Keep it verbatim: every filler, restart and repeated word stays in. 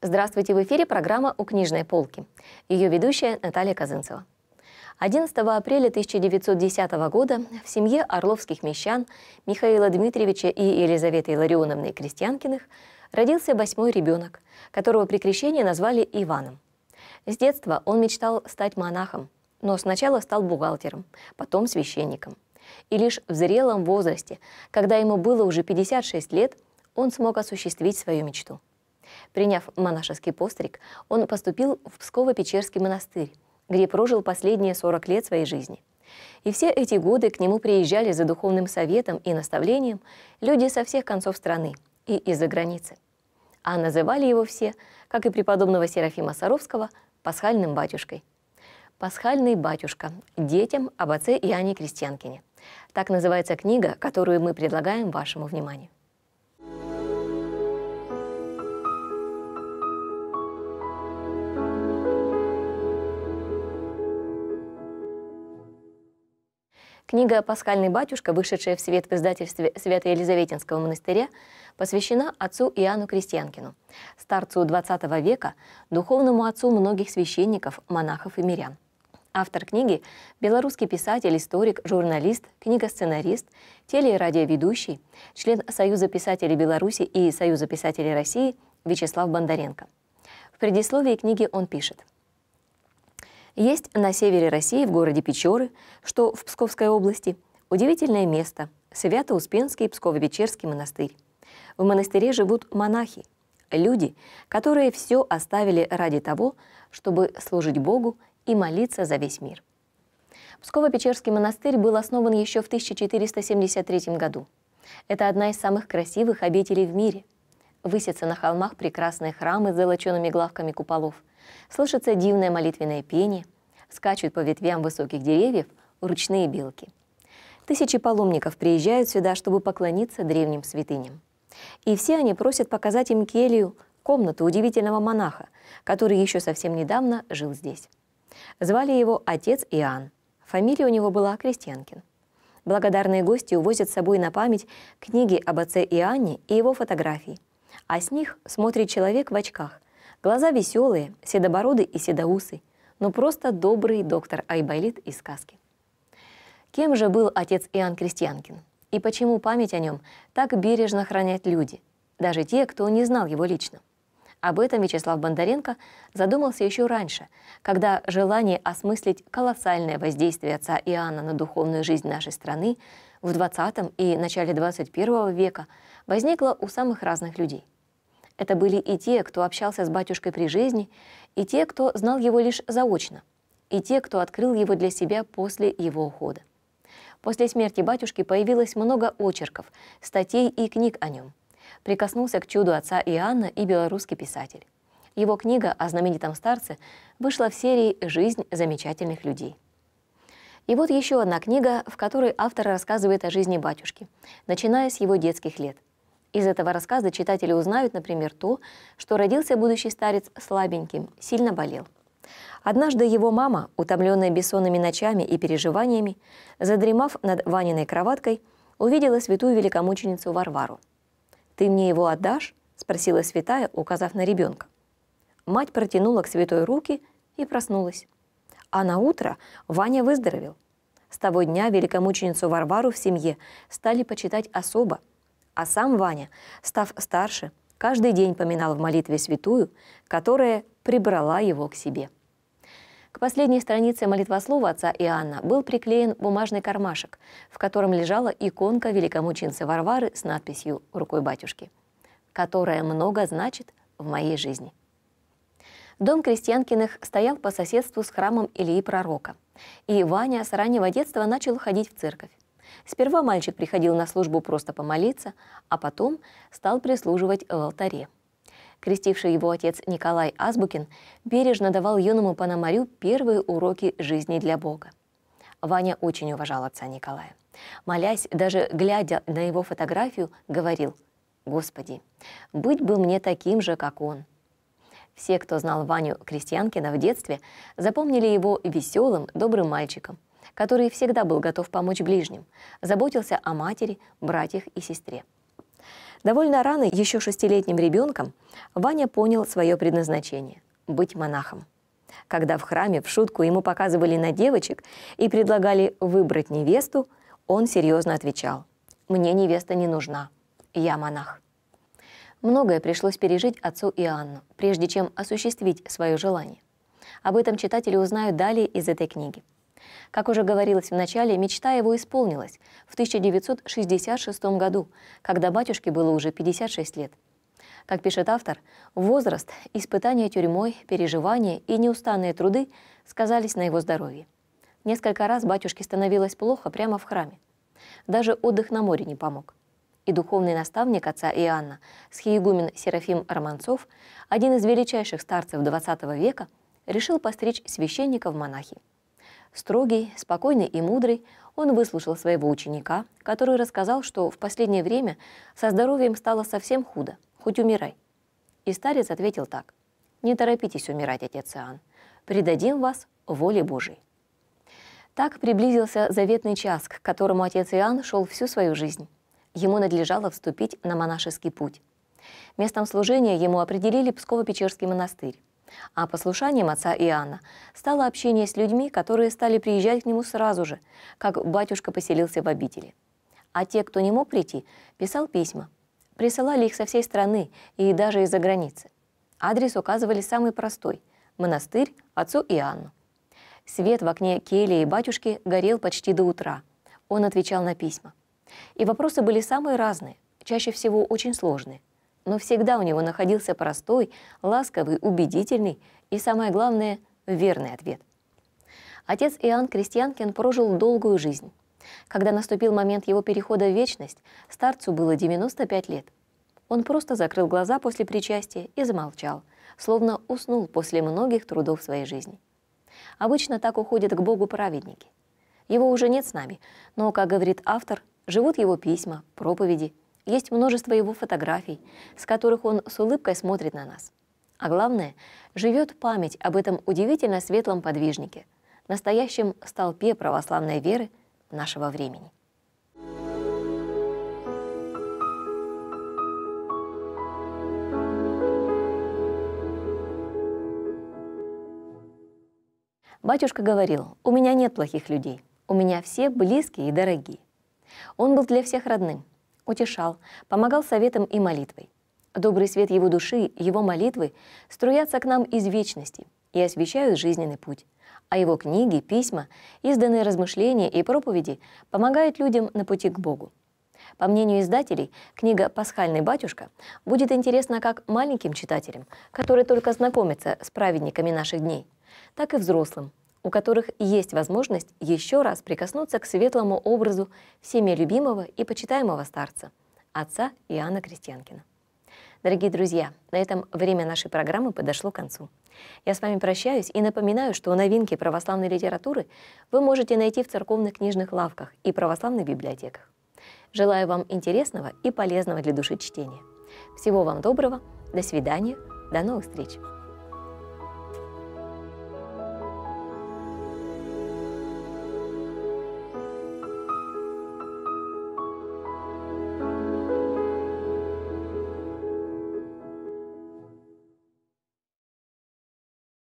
Здравствуйте! В эфире программа «У книжной полки». Ее ведущая Наталья Казынцева. одиннадцатого апреля тысяча девятьсот десятого года в семье орловских мещан Михаила Дмитриевича и Елизаветы Иларионовны Крестьянкиных родился восьмой ребенок, которого при крещении назвали Иваном. С детства он мечтал стать монахом, но сначала стал бухгалтером, потом священником. И лишь в зрелом возрасте, когда ему было уже пятьдесят шесть лет, он смог осуществить свою мечту. Приняв монашеский постриг, он поступил в Псково-Печерский монастырь, где прожил последние сорок лет своей жизни. И все эти годы к нему приезжали за духовным советом и наставлением люди со всех концов страны и из-за границы. А называли его все, как и преподобного Серафима Саровского, пасхальным батюшкой. «Пасхальный батюшка. Детям об отце Иоанне Крестьянкине». Так называется книга, которую мы предлагаем вашему вниманию. Книга «Пасхальный батюшка», вышедшая в свет в издательстве Свято-Елизаветинского монастыря, посвящена отцу Иоанну Крестьянкину, старцу двадцатого века, духовному отцу многих священников, монахов и мирян. Автор книги – белорусский писатель, историк, журналист, книгосценарист, теле- и радиоведущий, член Союза писателей Беларуси и Союза писателей России Вячеслав Бондаренко. В предисловии книги он пишет: «Есть на севере России, в городе Печоры, что в Псковской области, удивительное место – Свято-Успенский и Псково-Печерский монастырь. В монастыре живут монахи, люди, которые все оставили ради того, чтобы служить Богу и молиться за весь мир». Псково-Печерский монастырь был основан еще в тысяча четыреста семьдесят третьем году. Это одна из самых красивых обителей в мире. Высятся на холмах прекрасные храмы с золочеными главками куполов, слышится дивное молитвенное пение, скачут по ветвям высоких деревьев ручные белки. Тысячи паломников приезжают сюда, чтобы поклониться древним святыням. И все они просят показать им келью, комнату удивительного монаха, который еще совсем недавно жил здесь. Звали его отец Иоанн, фамилия у него была Крестьянкин. Благодарные гости увозят с собой на память книги об отце Иоанне и его фотографии, а с них смотрит человек в очках. Глаза веселые, седобороды и седоусы, но просто добрый доктор Айболит из сказки. Кем же был отец Иоанн Крестьянкин? И почему память о нем так бережно хранят люди, даже те, кто не знал его лично? Об этом Вячеслав Бондаренко задумался еще раньше, когда желание осмыслить колоссальное воздействие отца Иоанна на духовную жизнь нашей страны в двадцатом и начале двадцать первого века возникло у самых разных людей. Это были и те, кто общался с батюшкой при жизни, и те, кто знал его лишь заочно, и те, кто открыл его для себя после его ухода. После смерти батюшки появилось много очерков, статей и книг о нем. Прикоснулся к чуду отца Иоанна и белорусский писатель. Его книга о знаменитом старце вышла в серии «Жизнь замечательных людей». И вот еще одна книга, в которой автор рассказывает о жизни батюшки, начиная с его детских лет. Из этого рассказа читатели узнают, например, то, что родился будущий старец слабеньким, сильно болел. Однажды его мама, утомленная бессонными ночами и переживаниями, задремав над Ваниной кроваткой, увидела святую великомученицу Варвару. «Ты мне его отдашь?» – спросила святая, указав на ребенка. Мать протянула к святой руки и проснулась. А на утро Ваня выздоровел. С того дня великомученицу Варвару в семье стали почитать особо. А сам Ваня, став старше, каждый день поминал в молитве святую, которая прибрала его к себе. К последней странице молитвослова отца Иоанна был приклеен бумажный кармашек, в котором лежала иконка великомученицы Варвары с надписью рукой батюшки, которая много значит в моей жизни. Дом Крестьянкиных стоял по соседству с храмом Илии Пророка, и Ваня с раннего детства начал ходить в церковь. Сперва мальчик приходил на службу просто помолиться, а потом стал прислуживать в алтаре. Крестивший его отец Николай Азбукин бережно давал юному пономарю первые уроки жизни для Бога. Ваня очень уважал отца Николая. Молясь, даже глядя на его фотографию, говорил: «Господи, быть бы мне таким же, как он». Все, кто знал Ваню Крестьянкина в детстве, запомнили его веселым, добрым мальчиком, который всегда был готов помочь ближним, заботился о матери, братьях и сестре. Довольно рано, еще шестилетним ребенком, Ваня понял свое предназначение – быть монахом. Когда в храме в шутку ему показывали на девочек и предлагали выбрать невесту, он серьезно отвечал: «Мне невеста не нужна, я монах». Многое пришлось пережить отцу Иоанну, прежде чем осуществить свое желание. Об этом читатели узнают далее из этой книги. Как уже говорилось в начале, мечта его исполнилась в тысяча девятьсот шестьдесят шестом году, когда батюшке было уже пятьдесят шесть лет. Как пишет автор, возраст, испытания тюрьмой, переживания и неустанные труды сказались на его здоровье. Несколько раз батюшке становилось плохо прямо в храме. Даже отдых на море не помог. И духовный наставник отца Иоанна, схиегумен Серафим Романцов, один из величайших старцев двадцатого века, решил постричь священника в монахи. Строгий, спокойный и мудрый, он выслушал своего ученика, который рассказал, что в последнее время со здоровьем стало совсем худо, хоть умирай. И старец ответил так: «Не торопитесь умирать, отец Иоанн, предадим вас воле Божией». Так приблизился заветный час, к которому отец Иоанн шел всю свою жизнь. Ему надлежало вступить на монашеский путь. Местом служения ему определили Псково-Печерский монастырь. А послушанием отца Иоанна стало общение с людьми, которые стали приезжать к нему сразу же, как батюшка поселился в обители. А те, кто не мог прийти, писал письма. Присылали их со всей страны и даже из-за границы. Адрес указывали самый простой – монастырь отцу Иоанну. Свет в окне кельи батюшки горел почти до утра. Он отвечал на письма. И вопросы были самые разные, чаще всего очень сложные. Но всегда у него находился простой, ласковый, убедительный и, самое главное, верный ответ. Отец Иоанн Крестьянкин прожил долгую жизнь. Когда наступил момент его перехода в вечность, старцу было девяносто пять лет. Он просто закрыл глаза после причастия и замолчал, словно уснул после многих трудов своей жизни. Обычно так уходят к Богу праведники. Его уже нет с нами, но, как говорит автор, живут его письма, проповеди, есть множество его фотографий, с которых он с улыбкой смотрит на нас. А главное, живет память об этом удивительно светлом подвижнике, настоящем столпе православной веры нашего времени. Батюшка говорил: «У меня нет плохих людей, у меня все близкие и дорогие». Он был для всех родным. Утешал, помогал советом и молитвой. Добрый свет его души, его молитвы струятся к нам из вечности и освещают жизненный путь. А его книги, письма, изданные размышления и проповеди помогают людям на пути к Богу. По мнению издателей, книга «Пасхальный батюшка» будет интересна как маленьким читателям, которые только знакомятся с праведниками наших дней, так и взрослым, у которых есть возможность еще раз прикоснуться к светлому образу всеми любимого и почитаемого старца, отца Иоанна Крестьянкина. Дорогие друзья, на этом время нашей программы подошло к концу. Я с вами прощаюсь и напоминаю, что новинки православной литературы вы можете найти в церковных книжных лавках и православных библиотеках. Желаю вам интересного и полезного для души чтения. Всего вам доброго, до свидания, до новых встреч!